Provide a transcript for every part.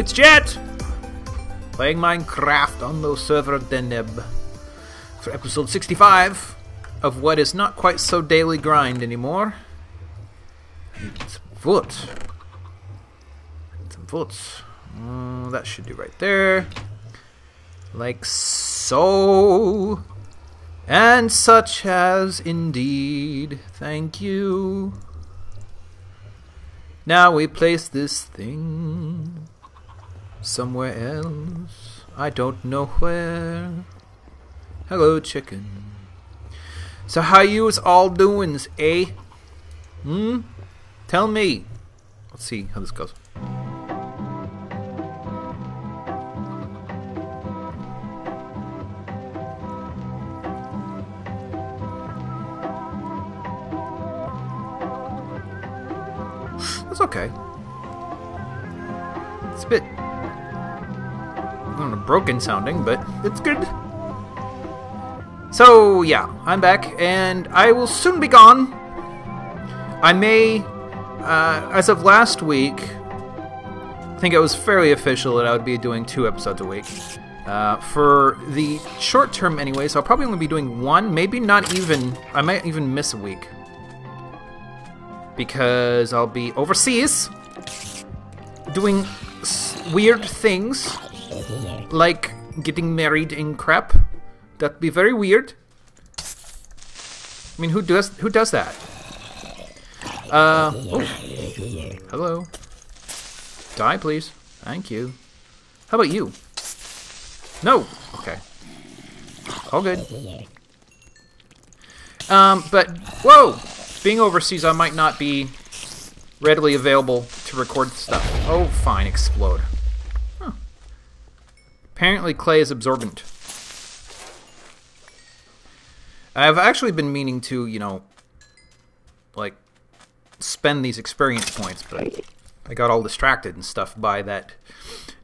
It's Jet! Playing Minecraft on the server Deneb for episode 65 of what is not quite so daily grind anymore. Some votes. That should do right there. Like so. And such as indeed. Thank you. Now we place this thing somewhere else. I don't know where. Hello, chicken. So how you's all doings, eh? Hmm? Tell me. Let's see how this goes. That's okay. It's a bit, I don't know, broken sounding, but it's good. So yeah, I'm back, and I will soon be gone. I may, as of last week, I think it was fairly official that I would be doing 2 episodes a week. For the short term anyway, so I'll probably only be doing 1, maybe not even, I might even miss a week. Because I'll be overseas, doing weird things, like getting married in crap. That'd be very weird. I mean, who does that? Oh. Hello. Die, please. Thank you. How about you? No. Okay. All good. But whoa. Being overseas, I might not be readily available to record stuff. Oh, fine. Explode. Huh. Apparently, clay is absorbent. I've actually been meaning to, you know, like, spend these experience points, but I got all distracted and stuff by that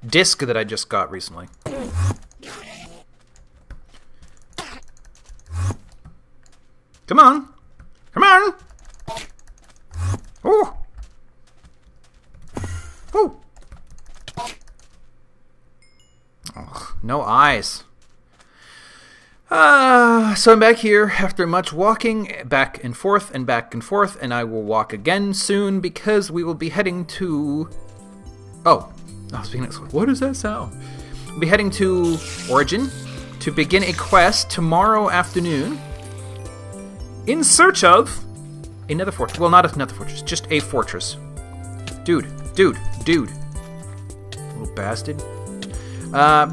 disc that I just got recently. Come on! Come on! Oh! Oh! Oh, no eyes. So I'm back here after much walking back and forth and back and forth, and I will walk again soon because we will be heading to... Oh, I was being excellent. What does that sound? We'll be heading to Origin to begin a quest tomorrow afternoon. In search of another fortress. Well, not another fortress, just a fortress. Dude. Little bastard.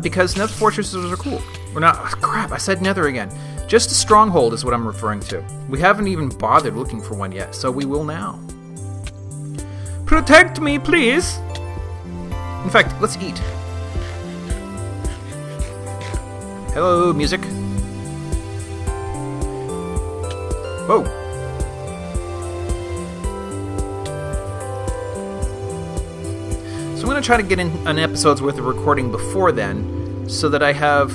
Because nether fortresses are cool. We're not. Oh, crap, I said nether again. Just a stronghold is what I'm referring to. We haven't even bothered looking for one yet, so we will now. Protect me, please! In fact, let's eat. Hello, music. Whoa. So I'm going to try to get in an episode's worth of recording before then, so that I have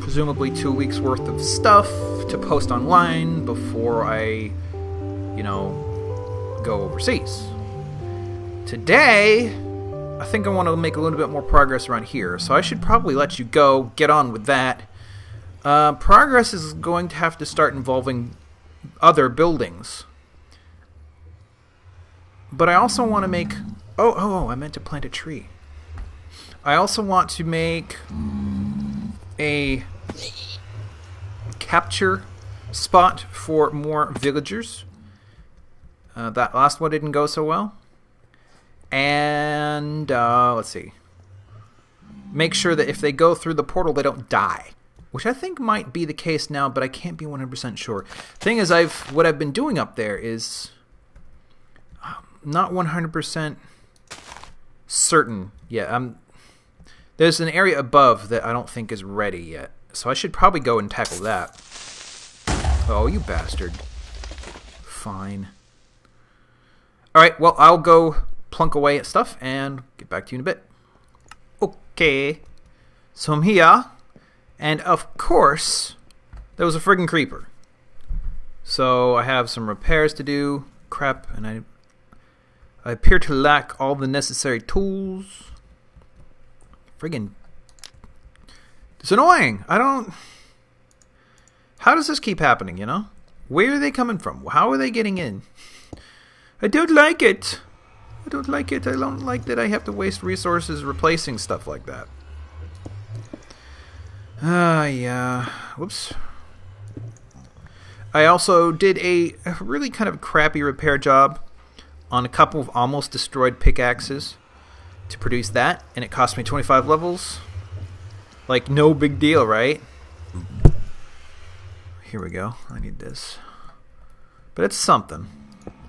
presumably 2 weeks worth of stuff to post online before I, you know, go overseas. Today, I think I want to make a little bit more progress around here, so I should probably let you go, get on with that. Progress is going to have to start involving other buildings, but I also want to make I meant to plant a tree. I also want to make a capture spot for more villagers. That last one didn't go so well, and let's see, make sure that if they go through the portal they don't die. Which I think might be the case now, but I can't be 100% sure. Thing is, what I've been doing up there is not 100% certain yet. There's an area above that I don't think is ready yet, so I should probably go and tackle that. Oh, you bastard. Fine. Alright, well, I'll go plunk away at stuff and get back to you in a bit. Okay. So I'm here. And of course, there was a friggin' creeper. So I have some repairs to do. Crap, and I appear to lack all the necessary tools. Friggin'. It's annoying. I don't... How does this keep happening, you know? Where are they coming from? How are they getting in? I don't like it. I don't like it. I don't like that I have to waste resources replacing stuff like that. Yeah. Whoops. I also did a really kind of crappy repair job on a couple of almost destroyed pickaxes to produce that, and it cost me 25 levels. Like, no big deal, right? Here we go. I need this. But it's something.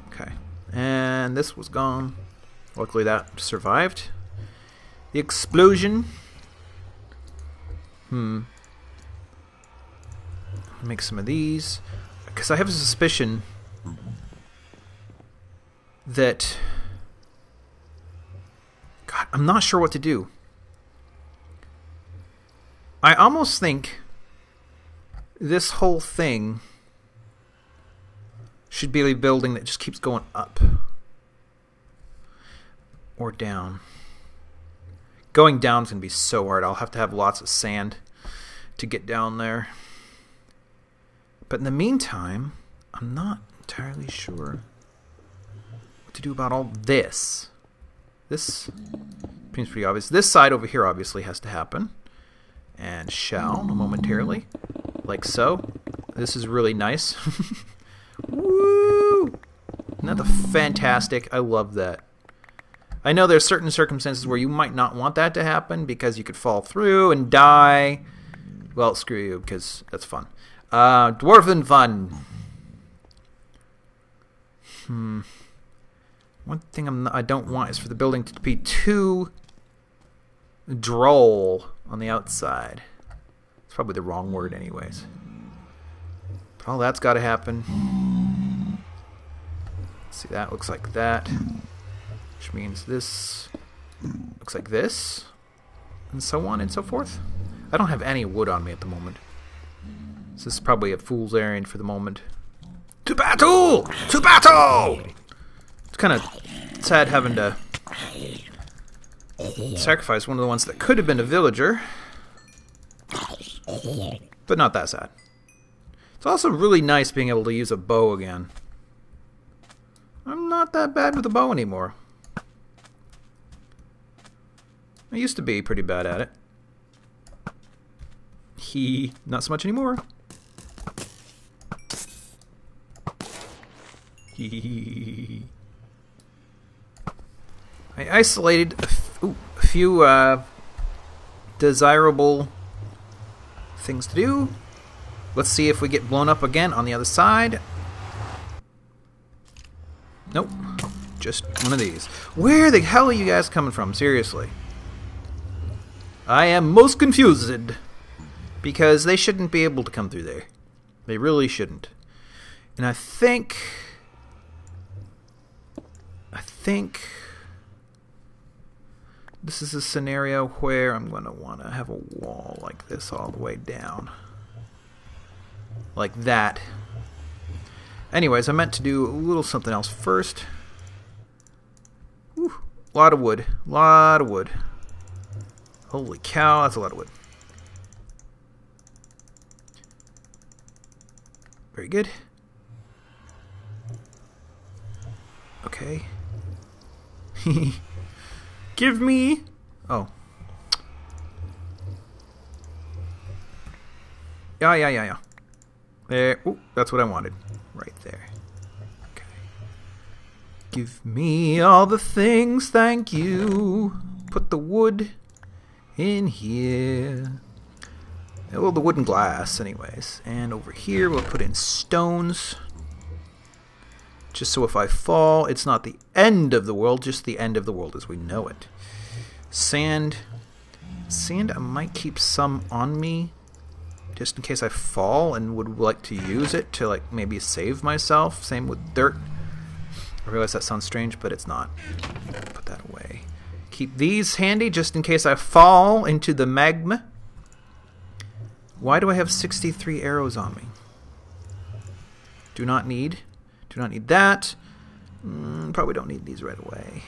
Okay. And this was gone. Luckily that survived. The explosion. Make some of these. Because I have a suspicion that... God, I'm not sure what to do. I almost think this whole thing should be a building that just keeps going up or down. Going down is going to be so hard. I'll have to have lots of sand to get down there. But in the meantime, I'm not entirely sure what to do about all this. This seems pretty obvious. This side over here obviously has to happen. And shall momentarily, like so. This is really nice. Woo! Isn't that fantastic? I love that. I know there's certain circumstances where you might not want that to happen because you could fall through and die. Well, screw you, because that's fun. Dwarven fun. One thing I don't want is for the building to be too droll on the outside. It's probably the wrong word anyways. But all that's got to happen. See, that looks like that. Which means this looks like this. And so on and so forth. I don't have any wood on me at the moment. So this is probably a fool's errand for the moment. To battle! To battle! It's kind of sad having to... sacrifice one of the ones that could have been a villager, but not that sad. It's also really nice being able to use a bow again. I'm not that bad with a bow anymore. I used to be pretty bad at it. Not so much anymore. I isolated a few desirable things to do. Let's see if we get blown up again on the other side. Nope. Just one of these. Where the hell are you guys coming from? Seriously. I am most confused. Because they shouldn't be able to come through there. They really shouldn't. And I think... this is a scenario where I'm going to want to have a wall like this all the way down. Like that. Anyways, I meant to do a little something else first. Whew, lot of wood. Lot of wood. Holy cow, that's a lot of wood. Very good. Okay. Hehe. Give me... Oh. Yeah. There. Ooh, that's what I wanted. Right there. Okay. Give me all the things, thank you. Put the wood in here. Well, the wood and glass, anyways. And over here, we'll put in stones. Just so if I fall, it's not the end of the world, just the end of the world as we know it. Sand. Sand, I might keep some on me just in case I fall and would like to use it to, like, maybe save myself. Same with dirt. I realize that sounds strange, but it's not. Put that away. Keep these handy just in case I fall into the magma. Why do I have 63 arrows on me? Do not need... Do not need that. Probably don't need these right away.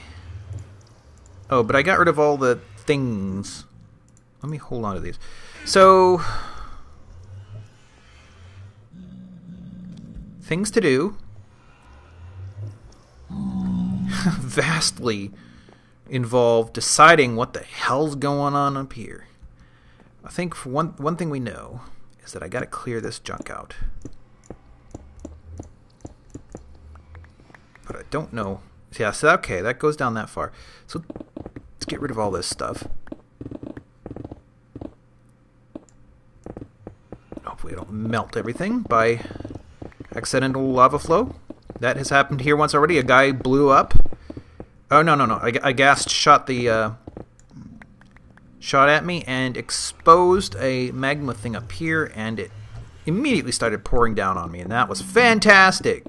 Oh, but I got rid of all the things. Let me hold on to these. So, things to do. Vastly involved deciding what the hell's going on up here. I think for one thing we know is that I gotta clear this junk out. But I don't know. Yeah, so okay, that goes down that far. So let's get rid of all this stuff. Hopefully I don't melt everything by accidental lava flow. That has happened here once already. A guy blew up. Oh, no, no, no. I gassed shot the... shot at me and exposed a magma thing up here, and it immediately started pouring down on me, and that was fantastic.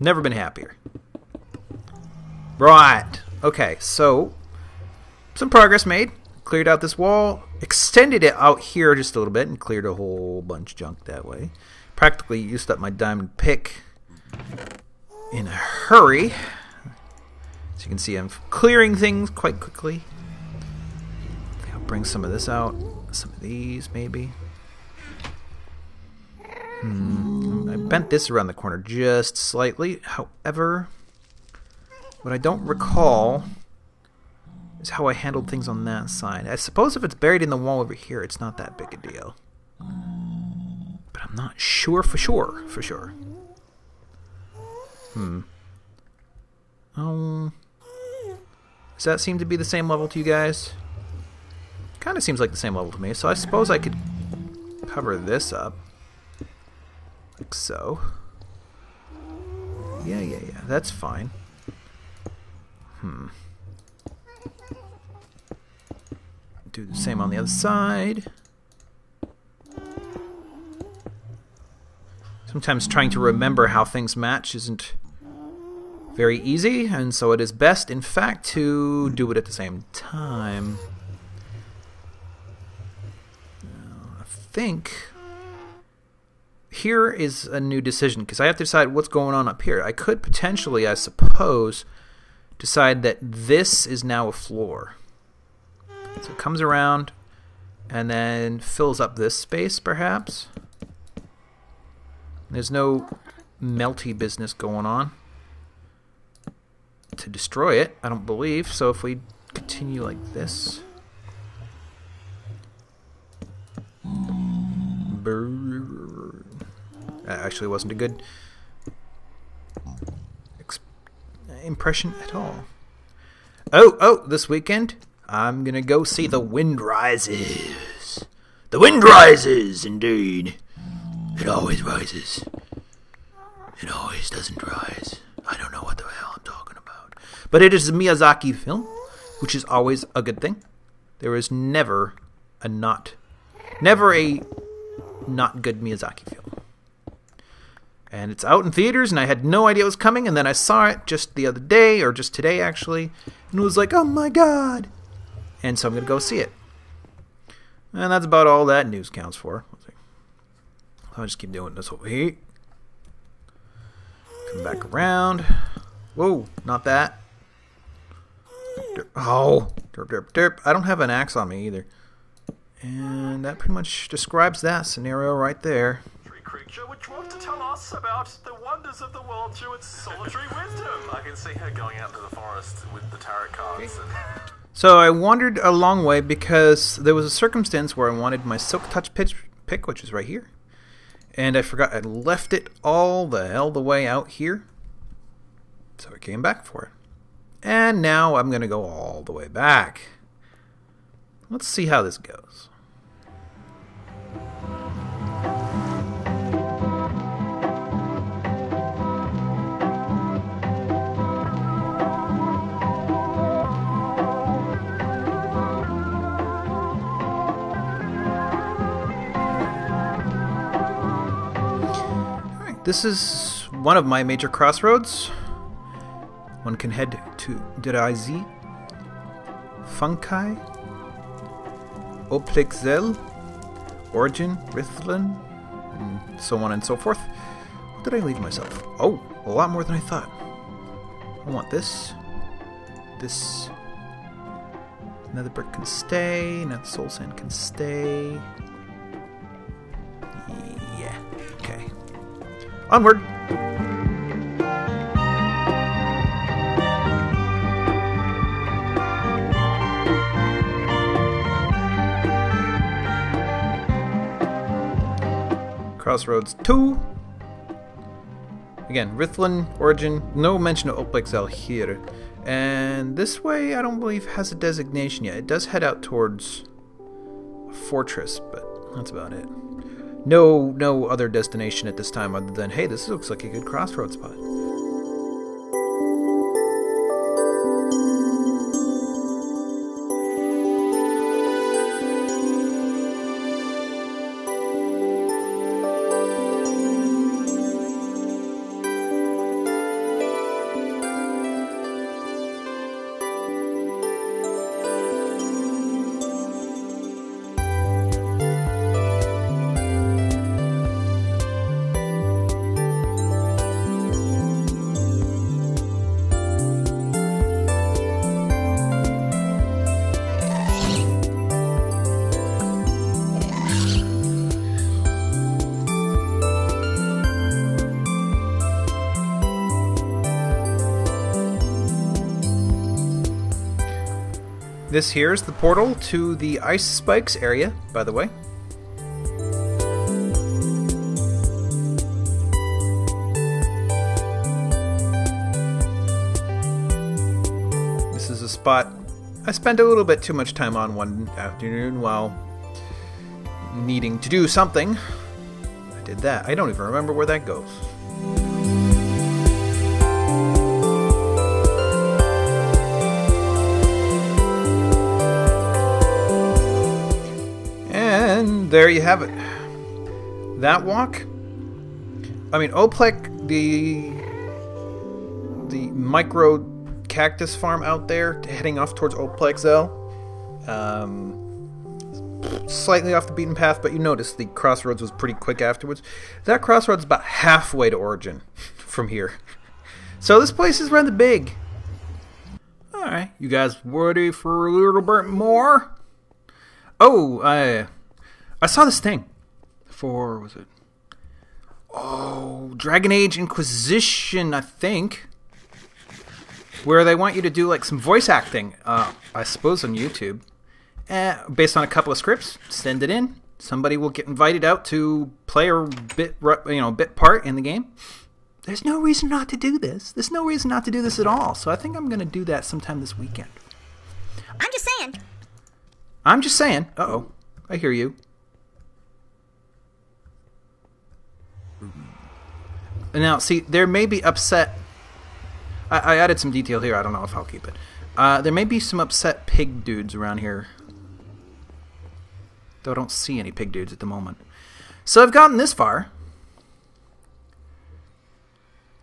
Never been happier. Right. Okay, so some progress made. Cleared out this wall. Extended it out here just a little bit and cleared a whole bunch of junk that way. Practically used up my diamond pick in a hurry. As you can see, I'm clearing things quite quickly. I'll bring some of this out. Some of these, maybe. I bent this around the corner just slightly. However, what I don't recall is how I handled things on that side. I suppose if it's buried in the wall over here, it's not that big a deal. I'm not sure for sure. Does that seem to be the same level to you guys? Kind of seems like the same level to me, so I suppose I could cover this up. Like so. Yeah, that's fine. Do the same on the other side. Sometimes trying to remember how things match isn't very easy, and so it is best, in fact, to do it at the same time. I think here is a new decision, because I have to decide what's going on up here. I could potentially, I suppose, decide that this is now a floor. So it comes around and then fills up this space, perhaps. There's no melty business going on to destroy it, I don't believe. So if we continue like this, that actually wasn't a good impression at all. Oh! This weekend I'm gonna go see The Wind Rises. The Wind Rises, indeed. It always rises. It always doesn't rise. I don't know what the hell I'm talking about. But it is a Miyazaki film, which is always a good thing. There is never a not good Miyazaki film. And it's out in theaters, and I had no idea it was coming, and then I saw it just the other day, or just today actually, and was like, oh my god! And so I'm going to go see it. And that's about all that news counts for. I'll just keep doing this over here. Come back around. Whoa, not that. Oh, derp. I don't have an axe on me either. And that pretty much describes that scenario right there. Creature which wants to tell us about the wonders of the world through its solitary wisdom. I can see her going out to the forest with the tarot cards. Okay. So I wandered a long way because there was a circumstance where I wanted my silk touch pick, which is right here. And I forgot I left it all the hell the way out here. So I came back for it. And now I'm going to go all the way back. Let's see how this goes. This is one of my major crossroads. One can head to Durazi Funkai Oplexel, Origin, Rithlin, and so on and so forth. What did I leave myself? Oh, a lot more than I thought. I want this. Another brick can stay. Another soul sand can stay. Yeah. Okay. Onward! Crossroads 2. Again, Rithlin, Origin, no mention of Oplexel here. And this way, I don't believe, has a designation yet. It does head out towards a fortress, but that's about it. No other destination at this time other than, hey, this looks like a good crossroad spot. This here is the portal to the ice spikes area, by the way. This is a spot I spent a little bit too much time on one afternoon while needing to do something. I did that. I don't even remember where that goes. There you have it. That walk. I mean, Oplec, the micro cactus farm out there, heading off towards Oplexel. Slightly off the beaten path, but you notice the crossroads was pretty quick afterwards. That crossroads is about halfway to Origin from here. So this place is rather big. All right, you guys ready for a little bit more? Oh, I saw this thing for, was it? Oh, Dragon Age Inquisition, I think. Where they want you to do like some voice acting, I suppose on YouTube. Based on a couple of scripts, send it in. Somebody will get invited out to play a bit part in the game. There's no reason not to do this. There's no reason not to do this at all. So I think I'm going to do that sometime this weekend. I'm just saying. I'm just saying. Uh-oh. I hear you. Now, see, there may be upset... I added some detail here. I don't know if I'll keep it. There may be some upset pig dudes around here. Though I don't see any pig dudes at the moment. So I've gotten this far.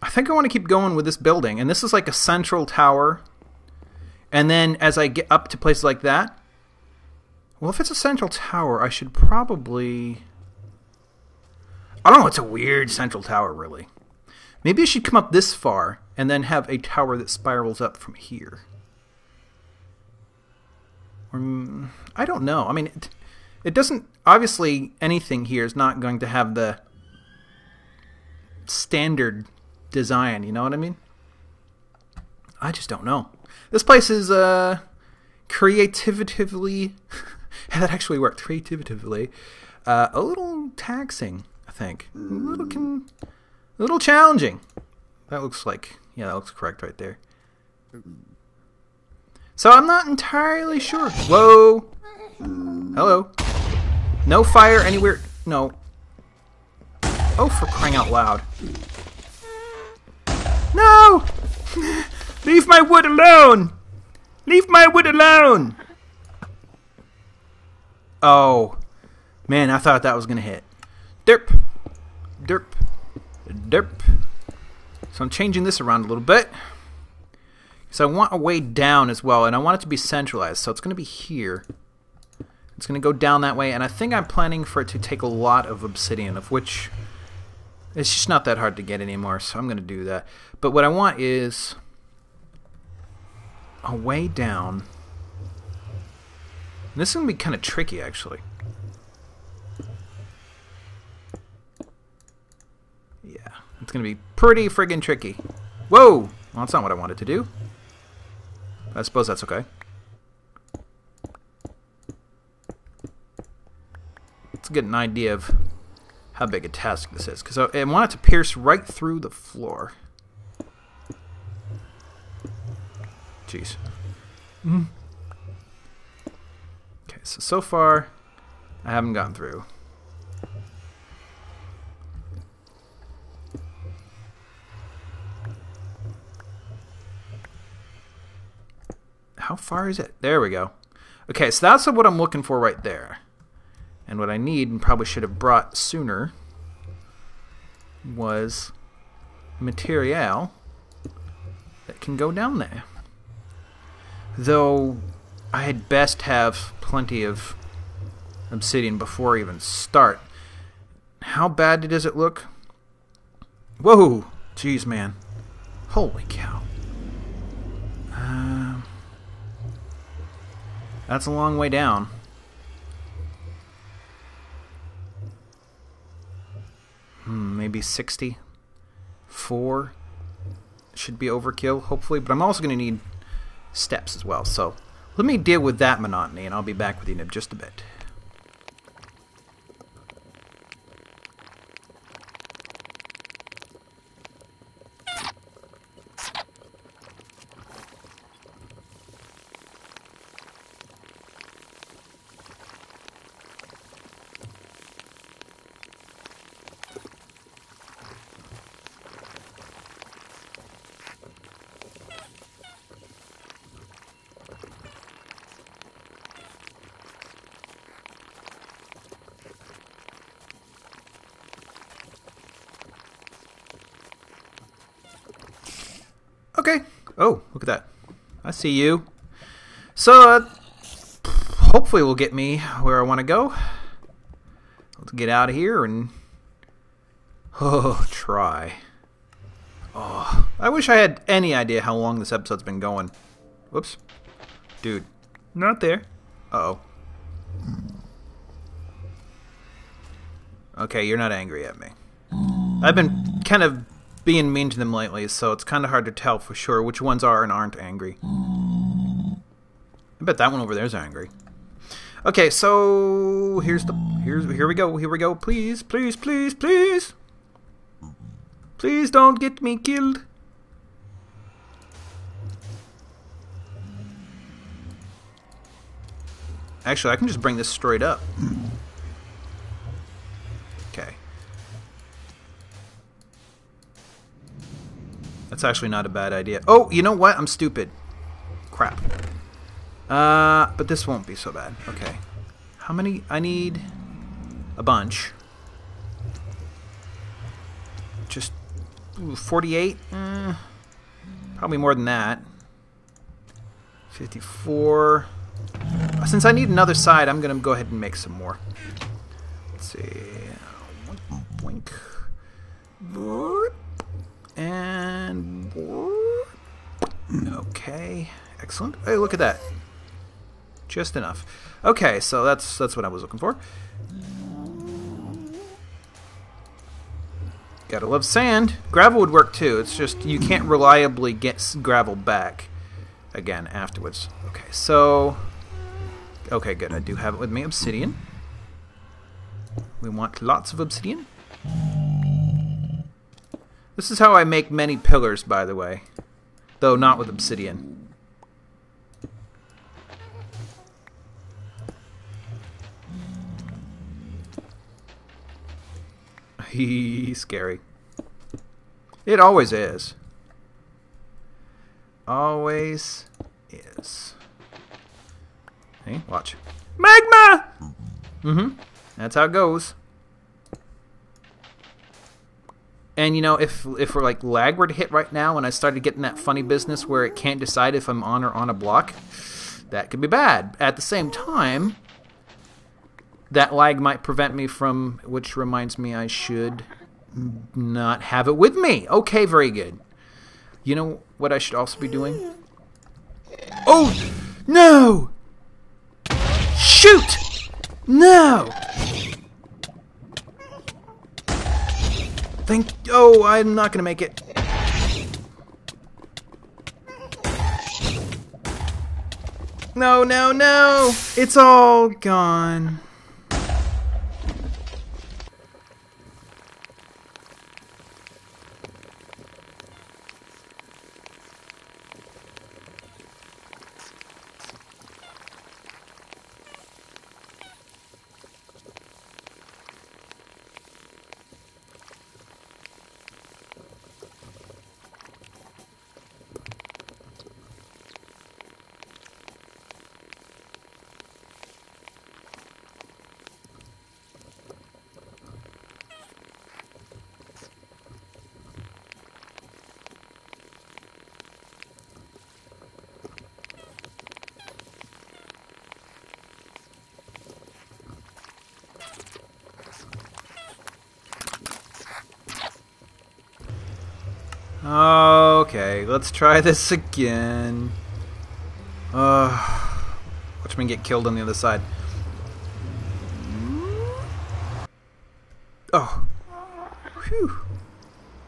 I think I want to keep going with this building. And this is like a central tower. And then as I get up to places like that... Well, if it's a central tower, I should probably... I don't know, it's a weird central tower, really. Maybe I should come up this far and then have a tower that spirals up from here. Or, I don't know. I mean, it doesn't... Obviously, anything here is not going to have the standard design, you know what I mean? I just don't know. This place is, creatively... That actually worked. Creatively, a little taxing, I think. A little challenging. That looks like, yeah, that looks correct right there. So I'm not entirely sure. Whoa. Hello. No fire anywhere. No. Oh, for crying out loud! No! Leave my wood alone! Leave my wood alone! Oh, man, I thought that was going to hit. Derp. Derp. Derp. So I'm changing this around a little bit. Because I want a way down as well, and I want it to be centralized. So it's going to be here. It's going to go down that way, and I think I'm planning for it to take a lot of obsidian, of which it's just not that hard to get anymore, so I'm going to do that. But what I want is a way down... And this is going to be kind of tricky, actually. Yeah, it's going to be pretty friggin' tricky. Whoa! Well, that's not what I wanted to do. I suppose that's okay. Let's get an idea of how big a task this is, because I want it to pierce right through the floor. Jeez. Mm-hmm. Okay, so far I haven't gotten through. How far is it? There we go. Okay, so that's what I'm looking for right there. And what I need, and probably should have brought sooner, was material that can go down there. Though, I had best have plenty of obsidian before I even start. How bad does it look? Whoa! Jeez, man. Holy cow. That's a long way down. Maybe 64 should be overkill, hopefully. But I'm also going to need steps as well. So let me deal with that monotony, and I'll be back with you in just a bit. Okay. Oh, look at that. I see you. So, hopefully will get me where I want to go. Let's get out of here and... Oh, try. Oh, I wish I had any idea how long this episode's been going. Whoops. Dude. Not there. Uh-oh. Okay, you're not angry at me. I've been kind of... being mean to them lately, so it's kind of hard to tell for sure which ones are and aren't angry. I bet that one over there is angry. Okay, so here we go. Please. Please don't get me killed. Actually, I can just bring this straight up. That's actually not a bad idea. Oh, you know what? I'm stupid. Crap. But this won't be so bad. Okay. How many? I need a bunch. Just 48? Probably more than that. 54. Since I need another side, I'm going to go ahead and make some more. Let's see. Boink. Boink. And... okay, excellent. Hey, look at that. Just enough. Okay, so that's what I was looking for. Gotta love sand. Gravel would work too. It's just you can't reliably get gravel back again afterwards. Okay, so... okay, good. I do have it with me. Obsidian. We want lots of obsidian. This is how I make many pillars, by the way. Though not with obsidian. He's scary. It always is. Always is. Hey, watch. Magma! Mm-hmm. That's how it goes. And, you know, if we're, like, lag were to hit right now and I started getting that funny business where it can't decide if I'm on or on a block, that could be bad. At the same time, that lag might prevent me from... which reminds me I should not have it with me. Okay, very good. You know what I should also be doing? Oh! No! Shoot! No! Oh, I'm not gonna make it. No, no, no! It's all gone. Okay, let's try this again. Watch me get killed on the other side. Oh. Whew.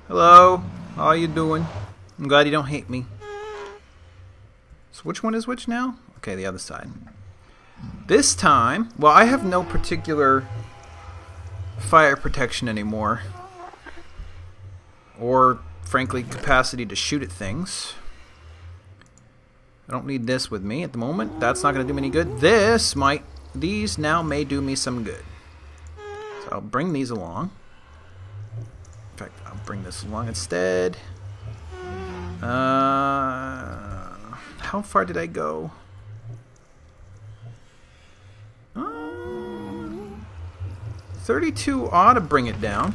Hello. How you doing? I'm glad you don't hate me. So which one is which now? Okay, the other side. This time, well, I have no particular fire protection anymore. Or frankly, capacity to shoot at things. I don't need this with me at the moment. That's not going to do me any good. This might... These now may do me some good. So I'll bring these along. In fact, I'll bring this along instead. How far did I go? Oh, 32 ought to bring it down.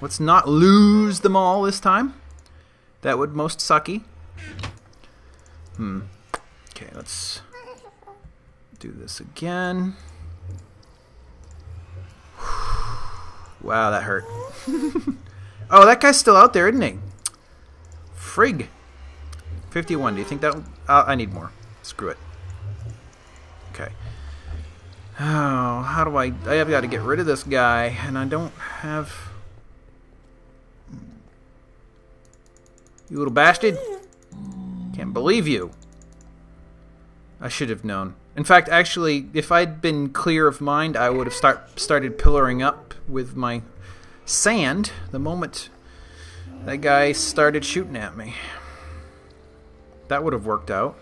Let's not lose them all this time. That would most sucky. Okay, let's do this again. Wow, that hurt. Oh, that guy's still out there, isn't he? Frig. 51, do you think that... I need more. Screw it. Okay. Oh, how do I... I've got to get rid of this guy, and I don't have... You little bastard. Can't believe you. I should have known. In fact, actually, if I'd been clear of mind, I would have started pillaring up with my sand the moment that guy started shooting at me. That would have worked out.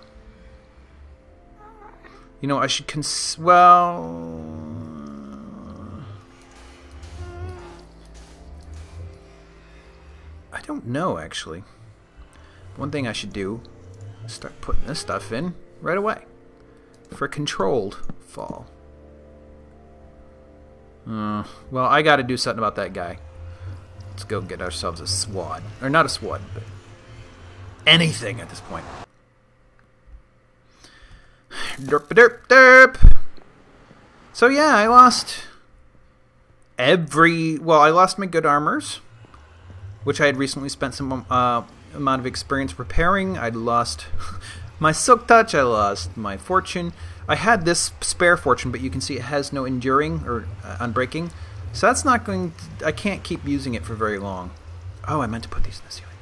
You know, I should I don't know, actually. One thing I should do is start putting this stuff in right away for controlled fall. Well, I got to do something about that guy. Let's go get ourselves a SWAT. Or not a SWAT, but anything at this point. Derp-a-derp-derp! So yeah, I lost every... Well, I lost my good armors, which I had recently spent some... amount of experience repairing. I lost my silk touch, I lost my fortune. I had this spare fortune, but you can see it has no enduring or unbreaking, so that's not going to, I can't keep using it for very long. Oh, I meant to put these in the ceiling.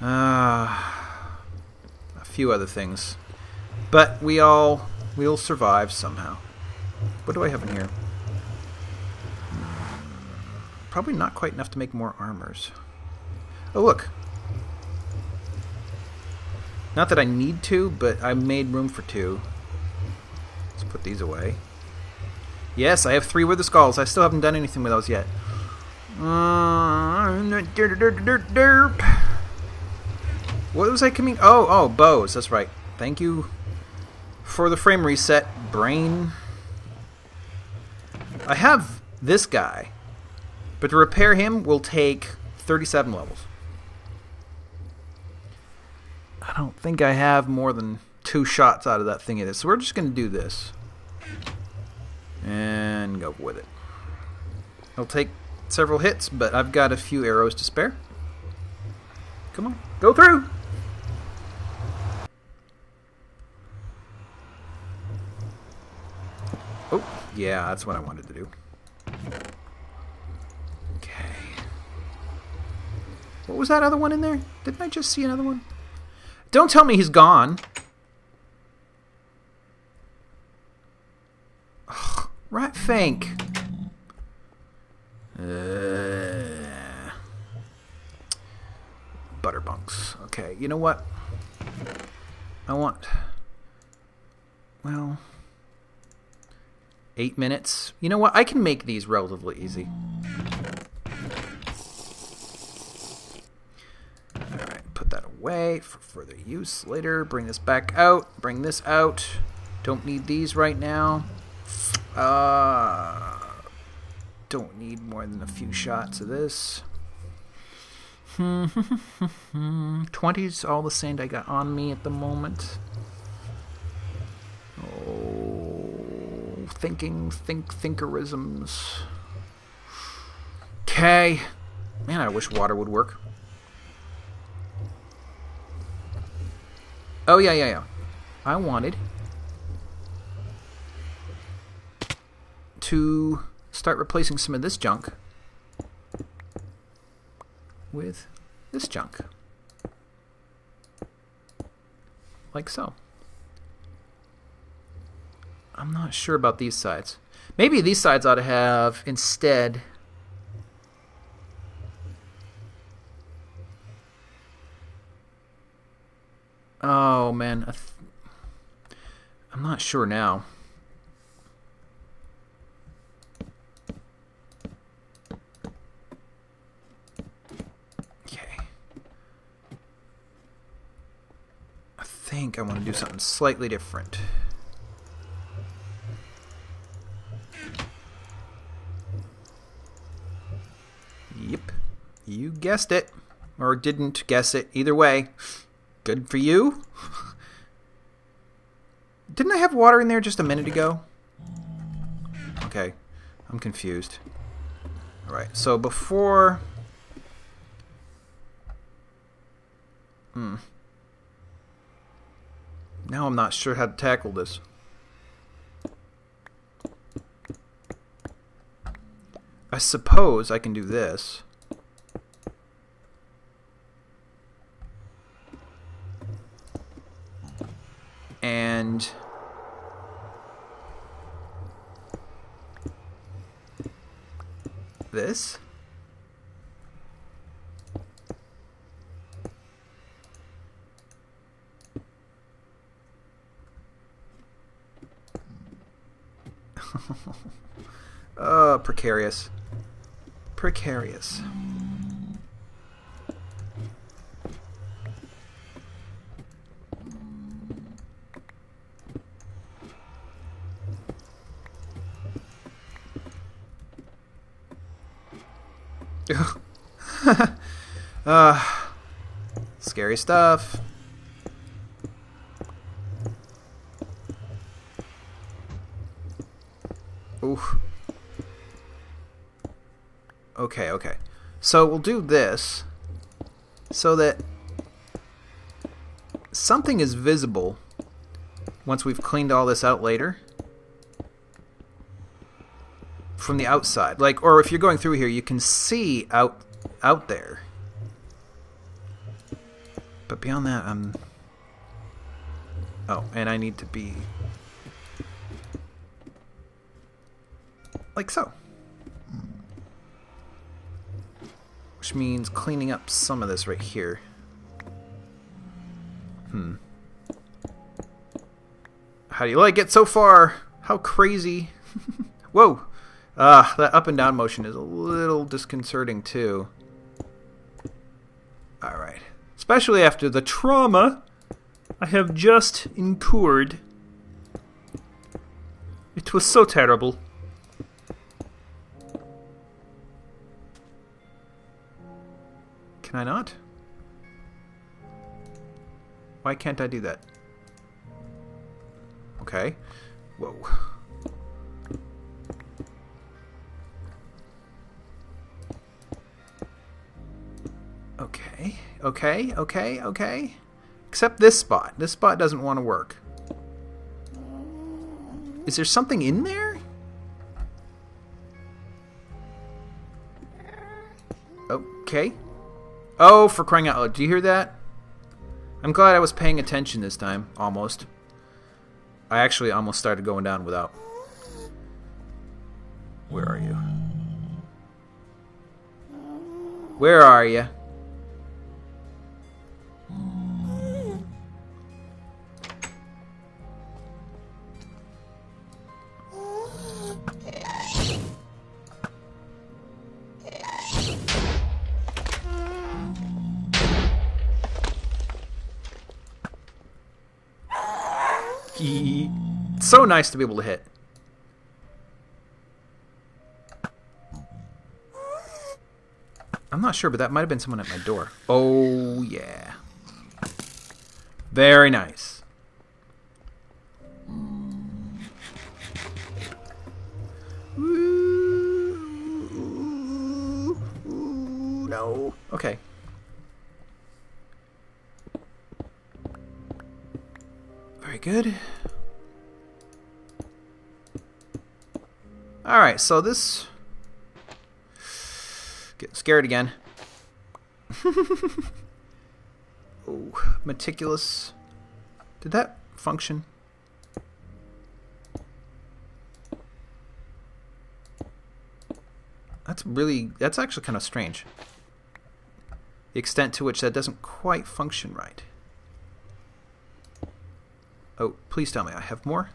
A few other things, but we'll survive somehow. What do I have in here? Probably not quite enough to make more armors. Oh, look. Not that I need to, but I made room for two. Let's put these away. Yes, I have 3 wither skulls. I still haven't done anything with those yet. What was I coming? Oh, bows. That's right. Thank you for the frame reset, brain. I have this guy, but to repair him will take 37 levels. I don't think I have more than 2 shots out of that thing. So we're just going to do this. And go with it. It'll take several hits, but I've got a few arrows to spare. Come on. Go through! Oh, yeah, that's what I wanted to do. Okay. What was that other one in there? Didn't I just see another one? Don't tell me he's gone. Ugh, Rat Fank. Butterbunks. Okay, you know what? I want... Well... 8 minutes. You know what? I can make these relatively easy. Alright, put that away for further use later. Bring this back out. Bring this out. Don't need these right now. Don't need more than a few shots of this. 20's all the sand I got on me at the moment. Oh, thinking, thinkerisms. Okay. Man, I wish water would work. Oh, yeah. I wanted to start replacing some of this junk with this junk. Like so. I'm not sure about these sides. Maybe these sides ought to have instead oh man, I'm not sure now. I think I want to do something slightly different. Yep. You guessed it. Or didn't guess it. Either way. Good for you. Didn't I have water in there just a minute ago? Okay. I'm confused. Alright. So before... Now I'm not sure how to tackle this. I suppose I can do this. And... this? Precarious. Precarious. Scary stuff. Oof. Okay. So we'll do this so that something is visible once we've cleaned all this out later from the outside. Like, or if you're going through here, you can see out there. But beyond that, I'm... Oh, and I need to be... like so. Which means cleaning up some of this right here. How do you like it so far? How crazy. Whoa. That up and down motion is a little disconcerting too. Alright. Especially after the trauma I have just incurred. It was so terrible. Can I not? Why can't I do that? Okay. Whoa. Okay. Except this spot. This spot doesn't want to work. Is there something in there? okay? Oh, for crying out loud. Do you hear that? I'm glad I was paying attention this time. Almost. I actually almost started going down without. Where are you? Where are you? It's so nice to be able to hit. I'm not sure, but that might have been someone at my door. Oh, yeah. Very nice. Ooh, no. Okay. Very good. Alright, so this... Getting scared again. Oh, meticulous. Did that function? That's really... That's actually kind of strange. The extent to which that doesn't quite function right. Oh, please tell me I have more.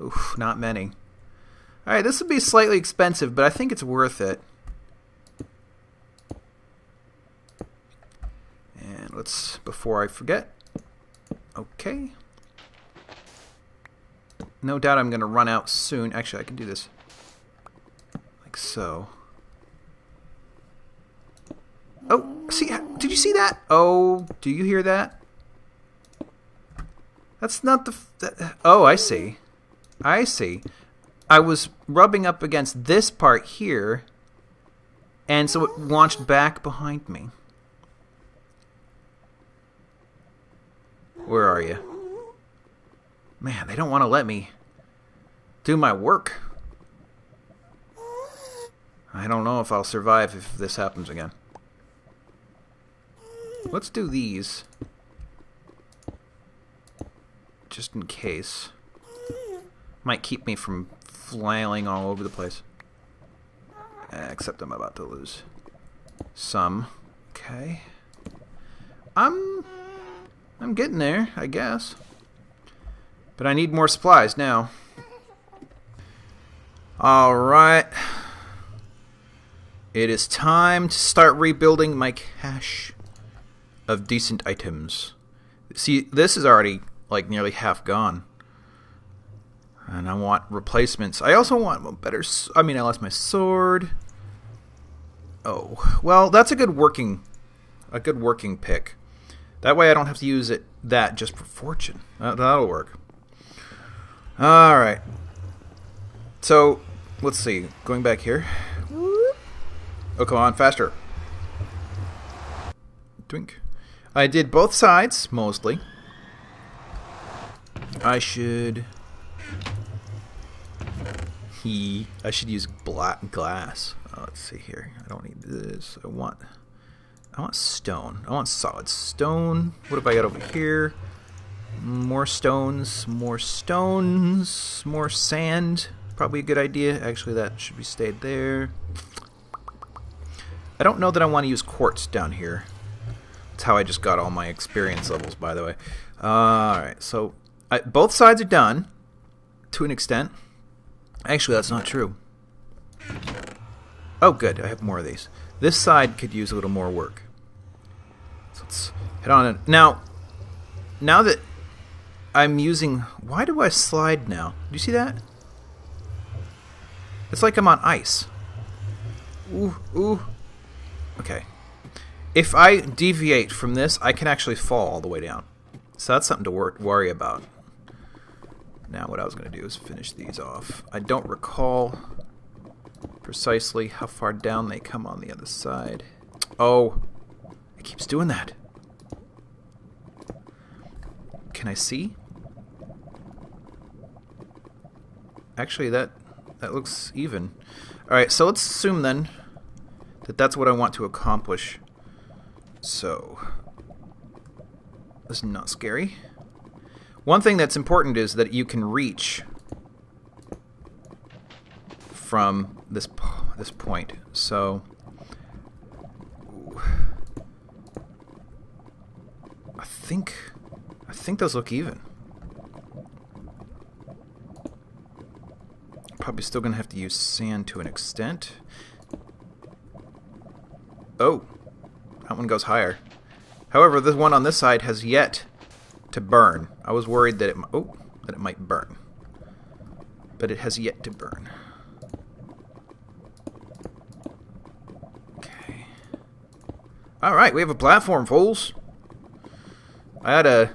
Oof, not many. Alright, this would be slightly expensive, but I think it's worth it. And let's, before I forget, okay. No doubt I'm going to run out soon. Actually, I can do this like so. Oh, see, did you see that? Oh, do you hear that? That's not the, oh, I see. I see. I was rubbing up against this part here, and so it launched back behind me. Where are you? Man, they don't want to let me do my work. I don't know if I'll survive if this happens again. Let's do these. Just in case. Might keep me from flailing all over the place. Except I'm about to lose some. Okay. I'm getting there, I guess. But I need more supplies now. Alright. It is time to start rebuilding my cache of decent items. See, this is already like nearly half gone. And I want replacements. I also want a better... I mean, I lost my sword. Oh. Well, that's a good working pick. That way I don't have to use it that just for fortune. That'll work. Alright. So, let's see. Going back here. Oh, come on. Faster. Twink. I did both sides, mostly. I should... I should use black glass. Oh, let's see here. I don't need this. I want stone. I want solid stone. What have I got over here? More stones. More stones. More sand. Probably a good idea. Actually, that should be stayed there. I don't know that I want to use quartz down here. That's how I just got all my experience levels, by the way. Alright, so both sides are done to an extent. Actually, that's not true. Oh, good. I have more of these. This side could use a little more work. So let's head on in. Now that I'm using... Why do I slide now? Do you see that? It's like I'm on ice. Ooh, ooh. Okay. If I deviate from this, I can actually fall all the way down. So that's something to worry about. Now what I was going to do is finish these off. I don't recall precisely how far down they come on the other side. Oh, it keeps doing that. Can I see? Actually, that looks even. All right, so let's assume then that that's what I want to accomplish. So, this is not scary. One thing that's important is that you can reach from this point. So, I think those look even. Probably still gonna have to use sand to an extent. Oh, that one goes higher. However, this one on this side has yet to burn. I was worried that it might burn, but it has yet to burn. Okay. All right, we have a platform, fools. I had to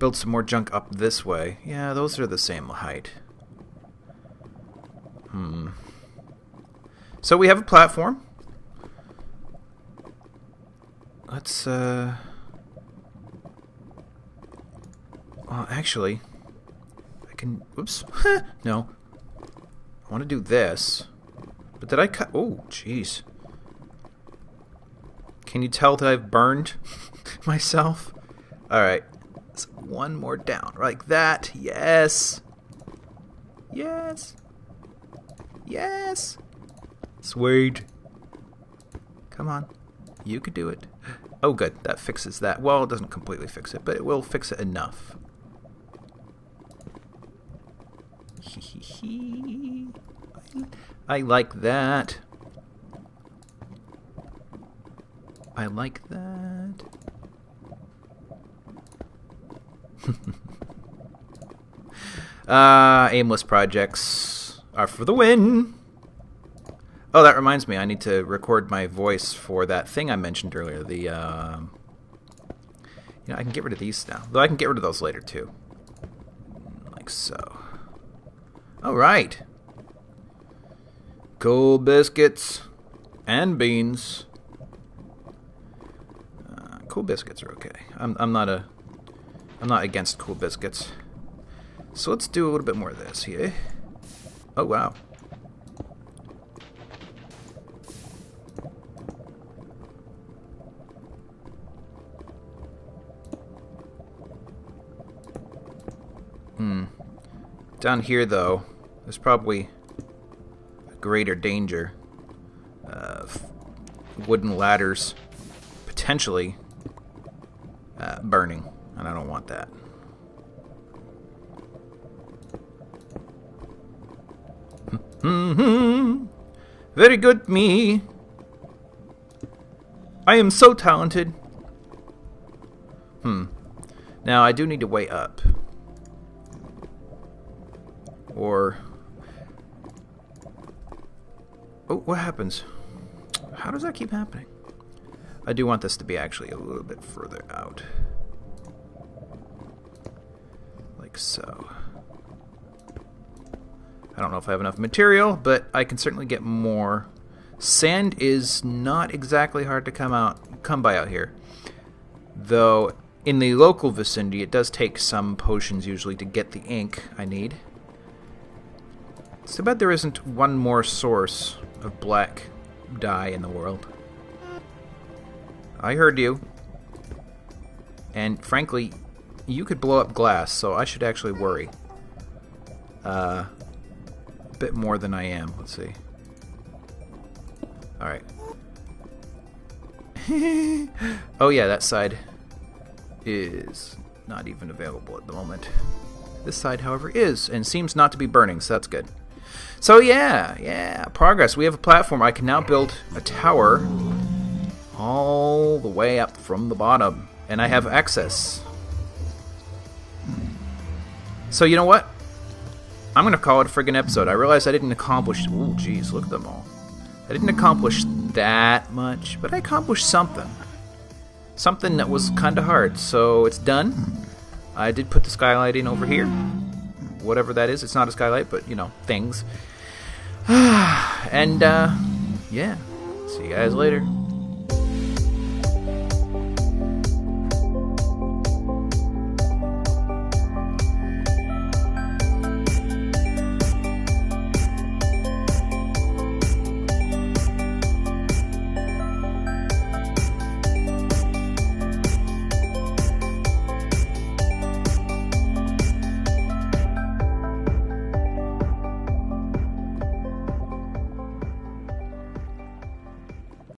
build some more junk up this way. Yeah, those are the same height. So we have a platform. Let's, well, actually, I can... Oops. No. I want to do this. But did I cut... Oh, jeez. Can you tell that I've burned myself? All right. So one more down. Like that. Yes. Yes. Yes. Sweet. Come on. You could do it. Oh, good. That fixes that. Well, it doesn't completely fix it, but it will fix it enough. I like that. I like that. Aimless projects are for the win. Oh, that reminds me. I need to record my voice for that thing I mentioned earlier. The, you know, I can get rid of these now. Though I can get rid of those later, too. Like so. All right. Cool biscuits and beans. Cool biscuits are okay. I'm not against cool biscuits. So let's do a little bit more of this here. Oh, wow. Down here, though, there's probably a greater danger of wooden ladders potentially burning, and I don't want that. Very good, me. I am so talented. Now, I do need to weigh up. Or... Oh, what happens? How does that keep happening? I do want this to be actually a little bit further out. Like so. I don't know if I have enough material, but I can certainly get more. Sand is not exactly hard to come by out here. Though, in the local vicinity, it does take some potions usually to get the ink I need. It's too bad there isn't one more source of black dye in the world. I heard you. And frankly, you could blow up glass, so I should actually worry. A bit more than I am. Let's see. Alright. Oh yeah, that side is not even available at the moment. This side, however, is, and seems not to be burning, so that's good. So yeah, progress. We have a platform. I can now build a tower all the way up from the bottom, and I have access. So you know what? I'm gonna call it a friggin' episode. I realized I didn't accomplish... Ooh, jeez, look at them all. I didn't accomplish that much, but I accomplished something. Something that was kinda hard, so it's done. I did put the skylight in over here. Whatever that is. It's not a skylight, but, you know, things. And, yeah. See you guys later.